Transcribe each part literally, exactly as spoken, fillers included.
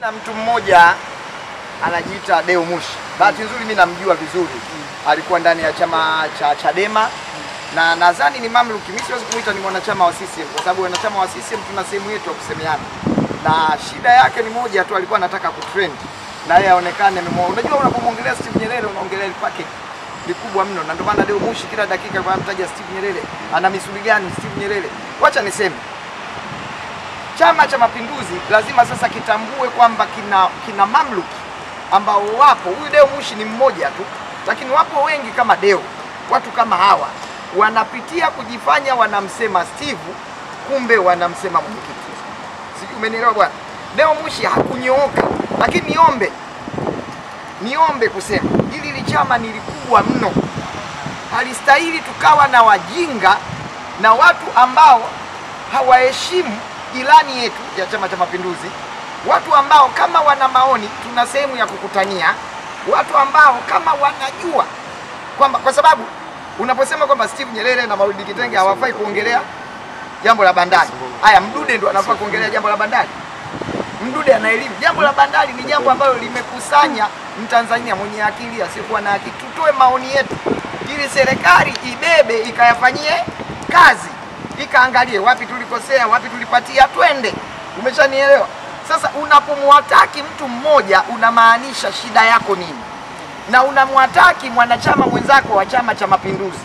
Na mtu mmoja anajiita Deo Mushi. Bahati nzuri mimi namjua vizuri. Mm. Alikuwa ndani ya chama cha Chadema. Mm. Na nadhani ni mamluki. Mimi siwezi kumuita ni mwanachama wa C C M kwa sababu wanachama wa C C M tuna sehemu yetu ya kusemeana. Na shida yake ni moja tu, alikuwa anataka kutrend. Na yeye aonekane amemwoa. Unajua unapomwongelea Steve Nyerere unaongelea lipake likubwa mno. Na ndio maana Deo Mushi kila dakika kwa mtaja Steve Nyerere. Ana misuli gani Steve Nyerere? Wacha niseme. Chama cha Mapinduzi lazima sasa kitambue kwamba kina, kina mamluki ambao wapo. Huyu Deo Mushi ni mmoja tu, lakini wapo wengi kama Deo. Watu kama hawa wanapitia kujifanya wanamsema Steve, kumbe wanamsema mwenyekiti. Sijui umenielewa bwana. Deo Mushi hakunyooka, lakini niombe niombe kusema hili li chama nilikubwa mno. Halistahili tukawa na wajinga na watu ambao hawaheshimu ilani yetu ya Chama cha Mapinduzi, watu ambao kama wana maoni tuna sehemu ya kukutania, watu ambao kama wanajua kwamba, kwa sababu unaposema kwamba Steve Nyerere na Maulidi Kitenge hawafai kuongelea jambo la bandari, haya Mdude ndo anafaa kuongelea jambo la bandari. Mdude ana elimu. Jambo la bandari ni jambo ambalo limekusanya Mtanzania mwenye akili asiyekuwa na akili. Tutoe maoni yetu ili serikali ibebe ikayafanyie kazi, ikaangalie wapi tulikosea, wapi tulipatia, twende. Umeshanielewa? Sasa unapomwataki mtu mmoja unamaanisha shida yako nini? Na unamwataki mwanachama mwenzako wa Chama cha Mapinduzi.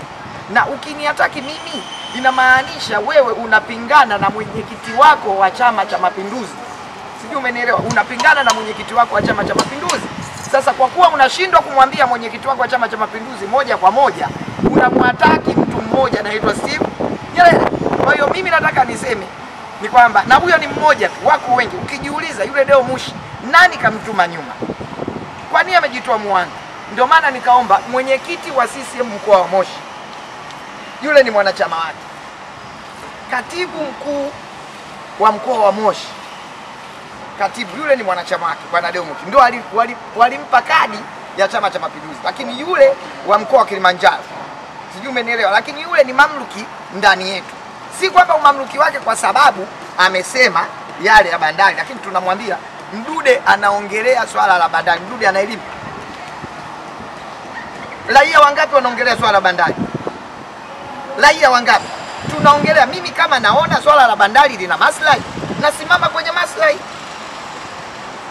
Na ukiniataki mimi inamaanisha wewe unapingana na mwenyekiti wako wa Chama cha Mapinduzi. Sijui umenielewa? Unapingana na mwenyekiti wako wa Chama cha Mapinduzi. Sasa kwa kuwa unashindwa kumwambia mwenyekiti wako wa Chama cha Mapinduzi moja kwa moja, unamwataki mtu mmoja anaitwa Steve Nyerere. Kwa hiyo mimi nataka niseme ni kwamba, na huyo ni mmoja tu, wako wengi. Ukijiuliza yule Deo Mushi nani kamtuma nyuma? Kwa nini amejitoa Mwanza? Ndio maana nikaomba mwenyekiti wa C C M mkoa wa Moshi, yule ni mwanachama wake, katibu mkuu wa mkoa wa Moshi, katibu yule ni mwanachama wake bwana Deo Mushi, ndio walimpa kadi ya Chama cha Mapinduzi. Lakini yule wa mkoa wa Kilimanjaro, sijui umenielewa, lakini yule ni mamluki ndani yetu. Si kwamba umamluki wake kwa sababu amesema yale ya bandari, lakini tunamwambia Mdude anaongelea swala la bandari. Mdude ana elimu. Raia wangapi wanaongelea swala la bandari? Raia wangapi tunaongelea? Mimi kama naona swala la bandari lina maslahi, nasimama kwenye maslahi.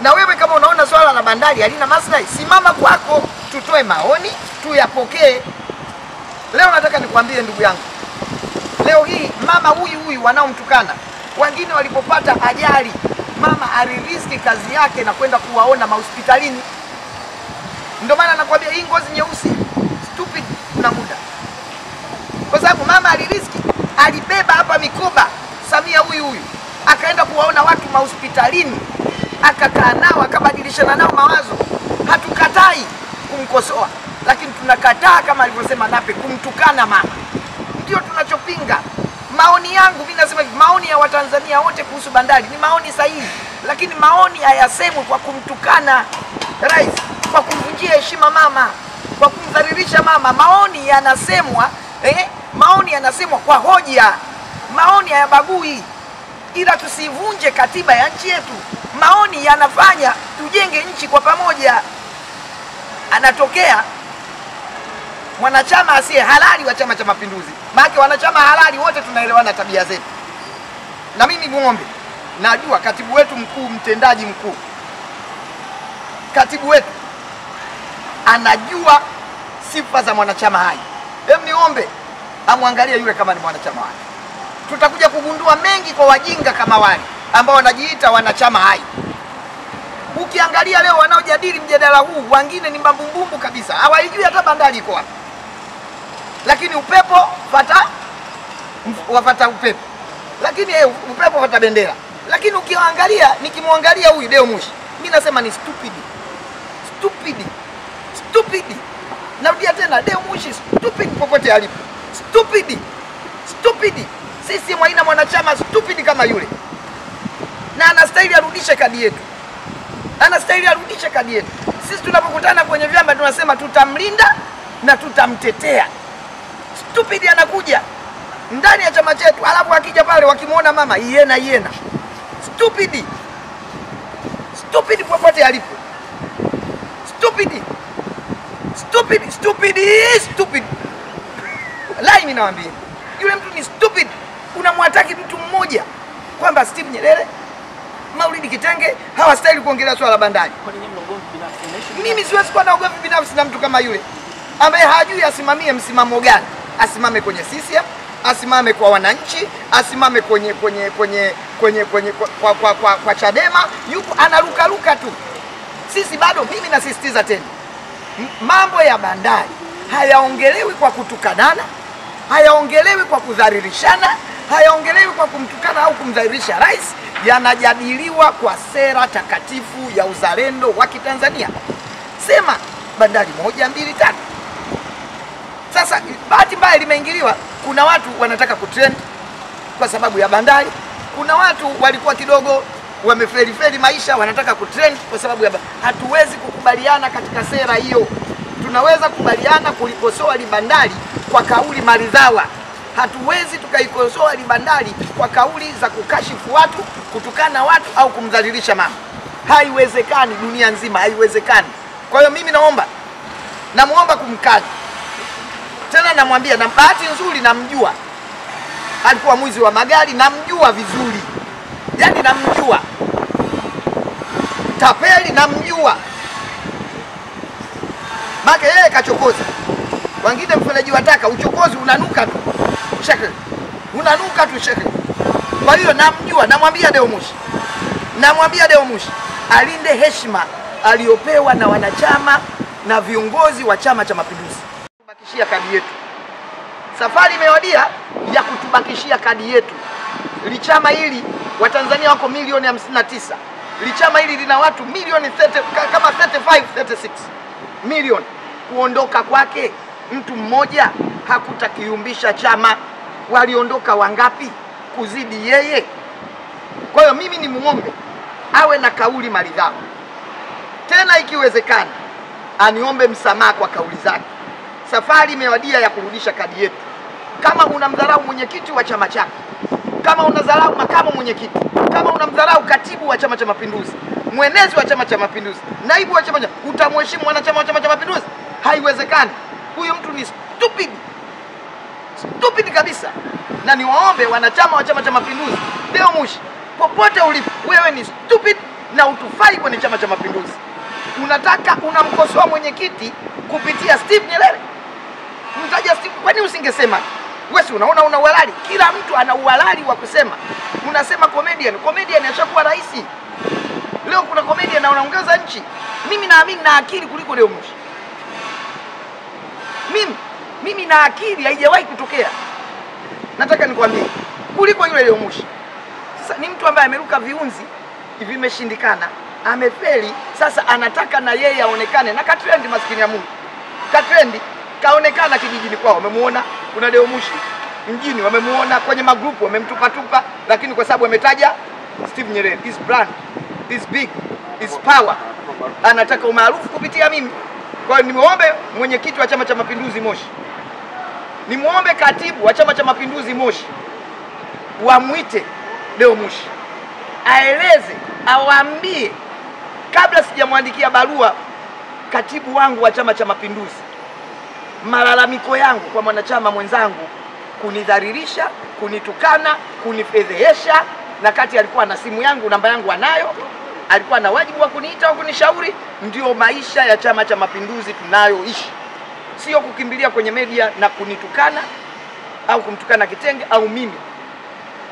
Na wewe kama unaona swala la bandari halina maslahi, simama kwako. Tutoe maoni, tuyapokee. Leo nataka nikwambie ndugu yangu, leo hii mama huyu huyu wanaomtukana wengine walipopata ajali, mama aliriski kazi yake na kwenda kuwaona mahospitalini. Ndio maana nakwambia hii ngozi nyeusi stupid na muda, kwa sababu mama aliriski, alibeba hapa mikoba. Samia huyu huyu akaenda kuwaona watu mahospitalini, akakaa nao, akabadilishana nao mawazo. Hatukatai kumkosoa, lakini tunakataa kama alivyosema Nape kumtukana mama. Ndio tunachopinga. Maoni yangu mimi nasema maoni ya Watanzania wote kuhusu bandari ni maoni sahihi, lakini maoni hayasemwi kwa kumtukana rais, kwa kumvunjia heshima mama, kwa kumdhalilisha mama. Maoni yanasemwa eh, maoni yanasemwa kwa hoja. Maoni hayabagui, ila tusivunje katiba ya nchi yetu. Maoni yanafanya tujenge nchi kwa pamoja. Anatokea mwanachama asiye halali wa Chama cha Mapinduzi, maana wanachama halali wote tunaelewana tabia zetu. Na mimi muombe, najua katibu wetu mkuu, mtendaji mkuu, katibu wetu anajua sifa za mwanachama hai. Hem, niombe amwangalie yule kama ni mwanachama wake. Tutakuja kugundua mengi kwa wajinga kama wale ambao wanajiita wanachama hai. Ukiangalia leo wanaojadili mjadala huu, wengine ni mbabumbumbu kabisa, hawajui hata bandari iko wapi. Lakini upepo pata wapata upepo, lakini eh, upepo pata bendera. Lakini ukiangalia, nikimwangalia huyu Deo Mushi, mimi nasema ni stupid stupid stupid. Narudia tena, Deo Mushi stupid popote alipo, stupid stupid. Sisi mwaina mwanachama stupid kama yule, na anastahili arudishe kadi yetu. Anastahili arudishe kadi yetu. Sisi tunapokutana kwenye vyama tunasema tutamlinda na tutamtetea. Stupid anakuja ndani ya chama chetu, alafu akija pale wakimuona mama yena yena. Stupid. Stupid popote alipo. Stupid. Stupid, stupid, stupid. Lai mimi nawaambia. Yule mtu ni stupid. Unamwataki mtu mmoja kwamba Steve Nyerere, Maulidi Kitenge hawastahili kuongelea swala bandari. Kwa nini mgomvi binafsi? Mimi siwezi kuwa na ugomvi binafsi na mtu kama yule ambaye hajui asimamie msimamo gani. Asimame kwenye C C M, asimame kwa wananchi, asimame kwenye kwenye kwenye kwenye kwenye kwa kwa kwa, kwa Chadema, yuko anaruka ruka tu. Sisi bado mimi nasisitiza tena. Mambo ya bandari hayaongelewi kwa kutukanana, hayaongelewi kwa kudhalilishana, hayaongelewi kwa kumtukana au kumdhalilisha rais, yanajadiliwa kwa sera takatifu ya uzalendo wa Kitanzania. Sema bandari moja mbili tatu. Sasa bahati mbaya limeingiliwa, kuna watu wanataka kutrend kwa sababu ya bandari, kuna watu walikuwa kidogo wameferiferi maisha wanataka kutrend kwa sababu ya bandari. Hatuwezi kukubaliana katika sera hiyo. Tunaweza kukubaliana kulikosoa bandari kwa kauli maridhawa. Hatuwezi tukaikosoa bandari kwa kauli za kukashifu watu, kutukana watu au kumdhalilisha mama. Haiwezekani dunia nzima, haiwezekani. Kwa hiyo mimi naomba, namuomba kumkaza. Tena namwambia, na bahati nzuri namjua. Alikuwa mwizi wa magari, namjua vizuri. Yaani namjua. Tapeli namjua. Make yeye kachokoza. Wangine mfeleji wataka uchokozi unanuka tu. Shekeli. Unanuka tu shekeli. Kwa hiyo namjua, namwambia Deo Mushi. Namwambia Deo Mushi alinde heshima aliyopewa na wanachama na viongozi wa Chama cha Mapinduzi. Kubakishia kadi yetu. Safari imewadia ya kutubakishia kadi yetu. Lichama hili Watanzania wako milioni hamsini na tisa. Lichama hili lina watu milioni thelathini, kama thelathini na tano thelathini na sita milioni. Kuondoka kwake mtu mmoja hakutakiumbisha chama. Waliondoka wangapi kuzidi yeye? Kwa hiyo mimi ni muombe awe na kauli maridhawa. Tena ikiwezekana aniombe msamaha kwa kauli zake. Safari imewadia ya kurudisha kadi yetu. Kama unamdharau mwenyekiti wa chama chako, kama unadharau makamu mwenyekiti, kama unamdharau katibu wa Chama cha Mapinduzi, mwenezi wa Chama cha Mapinduzi, naibu wa chama cha, utamheshimu wanachama wa Chama cha Mapinduzi? Haiwezekani. Huyo mtu ni stupid. Stupid kabisa. Na niwaombe wanachama wa Chama cha Mapinduzi, Deo Mushi, popote ulipo, wewe ni stupid na utufai kwenye Chama cha Mapinduzi. Unataka unamkosoa mwenyekiti kupitia Steve Nyerere. Mtaja Steve, kwani usingesema? Wewe si unaona una uhalali? Kila mtu ana uhalali wa kusema. Unasema comedian, comedian ashakuwa rais. Leo kuna comedian na unaongeza nchi. Mimi naamini na akili kuliko Deo Mushi. Mimi mimi na akili haijawahi kutokea. Nataka nikwambie kuliko yule Deo Mushi. Sasa ni mtu ambaye ameruka viunzi vimeshindikana, amefeli, sasa anataka na yeye aonekane na katrendi, maskini ya Mungu. Katrendi kaonekana kijijini kwao, wamemuona kuna Deo Mushi mjini, wamemuona kwenye magrupu, wamemtupa tupa, lakini kwa sababu ametaja Steve Nyerere, this brand, this big, this power, anataka umaarufu kupitia mimi. Kwa hiyo nimuombe mwenyekiti wa Chama cha Mapinduzi Moshi, nimuombe katibu wa Chama cha Mapinduzi Moshi, wamuite Deo Mushi aeleze, awaambie, kabla sijamwandikia barua katibu wangu wa Chama cha Mapinduzi, malalamiko yangu kwa mwanachama mwenzangu kunidhalilisha, kunitukana, kunifedhehesha. Na kati alikuwa na simu yangu, namba yangu anayo, alikuwa na wajibu wa kuniita au kunishauri. Ndio maisha ya Chama cha Mapinduzi tunayoishi, sio kukimbilia kwenye media na kunitukana au kumtukana Kitenge au mimi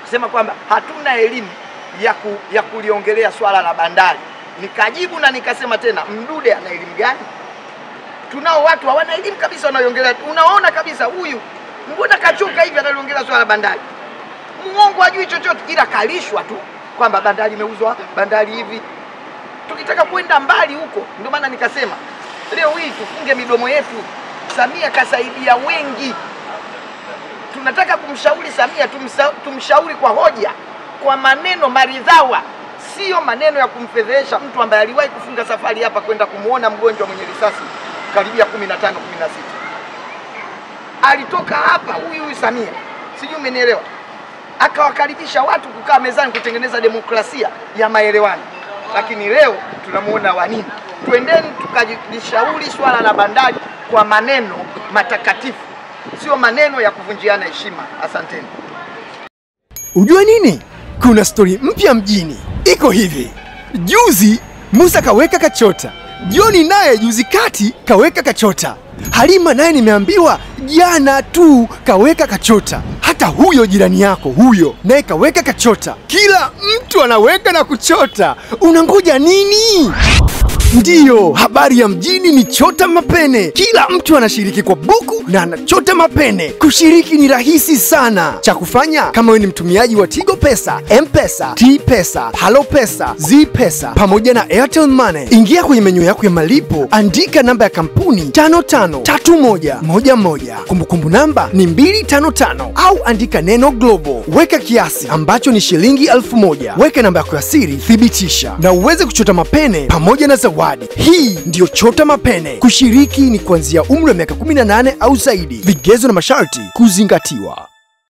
kusema kwamba hatuna elimu ya ku, ya kuliongelea swala la bandari. Nikajibu na nikasema tena, Mdude ana elimu gani? Tunao watu hawana elimu kabisa wanaoiongelea. Unaona kabisa huyu mbona kachoka hivi analiongelea swala la bandari? Muongo hajui chochote, ila kalishwa tu kwamba bandari imeuzwa, bandari hivi. Tukitaka kwenda mbali huko, ndio maana nikasema leo hii tufunge midomo yetu. Samia kasaidia wengi. Tunataka kumshauri Samia, tumsa, tumshauri kwa hoja, kwa maneno maridhawa, sio maneno ya kumfedhesha mtu ambaye aliwahi kufunga safari hapa kwenda kumuona mgonjwa mwenye risasi karibia kumi na tano kumi na sita. Alitoka hapa huyu huyu Samia, sijui umenielewa, akawakaribisha watu kukaa mezani kutengeneza demokrasia ya maelewano. lakini leo tunamuona wanini. Tuendeni tukajishauri swala la bandari kwa maneno matakatifu, sio maneno ya kuvunjiana heshima. Asanteni. Ujue nini? Kuna story mpya mjini. Iko hivi. Juzi Musa kaweka kachota. Joni naye juzi kati kaweka kachota. Halima naye nimeambiwa jana tu kaweka kachota. Hata huyo jirani yako huyo naye kaweka kachota. Kila mtu anaweka na kuchota. Unangoja nini? Ndiyo, habari ya mjini ni Chota Mapene. Kila mtu anashiriki kwa buku na anachota mapene. Kushiriki ni rahisi sana. Cha kufanya, kama wewe ni mtumiaji wa Tigo Pesa, M-Pesa, T-Pesa, Halo Pesa, Z-Pesa pamoja na Airtel Money, ingia kwenye menu yako ya malipo, andika namba ya kampuni tano tano tatu moja moja moja. Kumbukumbu namba ni mbili tano tano au andika neno Global. Weka kiasi ambacho ni shilingi elfu moja. Weka namba yako ya siri, thibitisha na uweze kuchota mapene pamoja na zawadi. Hii ndiyo Chota Mapene. Kushiriki ni kuanzia umri wa miaka kumi na nane au zaidi. Vigezo na masharti kuzingatiwa.